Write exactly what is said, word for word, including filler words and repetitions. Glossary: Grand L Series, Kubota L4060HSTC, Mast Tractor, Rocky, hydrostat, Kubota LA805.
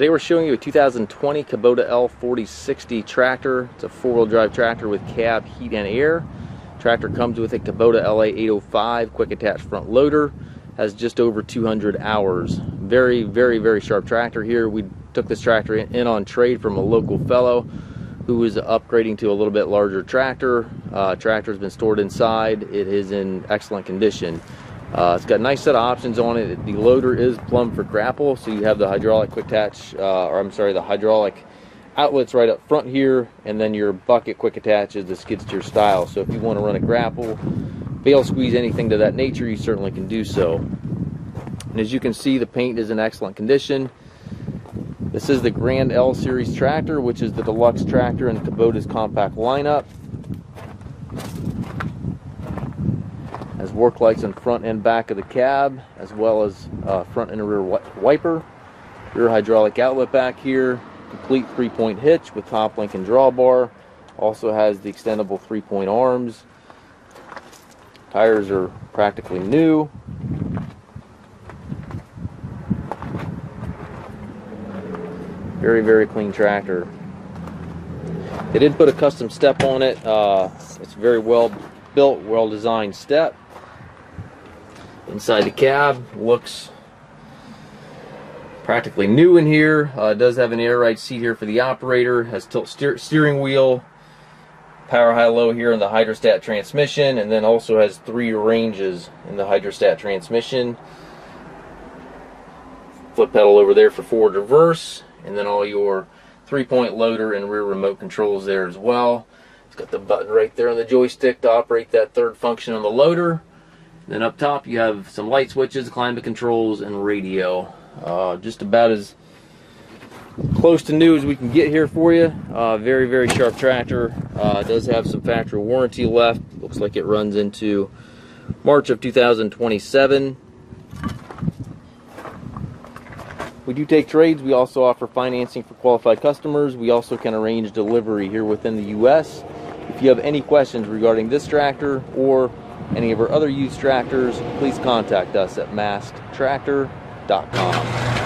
Today we're showing you a two thousand twenty Kubota L forty sixty tractor. It's a four-wheel drive tractor with cab, heat, and air. Tractor comes with a Kubota L A eight oh five quick attach front loader. Has just over two hundred hours. Very, very, very sharp tractor here. We took this tractor in on trade from a local fellow who was upgrading to a little bit larger tractor. Uh, tractor's been stored inside. It is in excellent condition. Uh, it's got a nice set of options on it. The loader is plumbed for grapple, so you have the hydraulic quick attach, uh, or I'm sorry, the hydraulic outlets right up front here, and then your bucket quick attach is the skid steer style. So if you want to run a grapple, bail squeeze, anything to that nature, you certainly can do so. And as you can see, the paint is in excellent condition. This is the Grand L Series tractor, which is the deluxe tractor in Kubota's compact lineup. Has work lights in front and back of the cab, as well as uh, front and rear wiper. Rear hydraulic outlet back here. Complete three-point hitch with top link and drawbar. Also has the extendable three-point arms. Tires are practically new. Very, very clean tractor. They did put a custom step on it. Uh, it's very well built, well designed step. Inside the cab, looks practically new in here. Uh, does have an air ride seat here for the operator. Has tilt steer steering wheel, power high low here in the hydrostat transmission, and then also has three ranges in the hydrostat transmission. Flip pedal over there for forward reverse, and then all your three-point loader and rear remote controls there as well. It's got the button right there on the joystick to operate that third function on the loader. Then up top you have some light switches, climate controls, and radio. Uh, just about as close to new as we can get here for you. Uh, very, very sharp tractor. Uh, does have some factory warranty left. Looks like it runs into March of two thousand twenty-seven. We do take trades. We also offer financing for qualified customers. We also can arrange delivery here within the U S If you have any questions regarding this tractor or any of our other used tractors, please contact us at mast tractor dot com.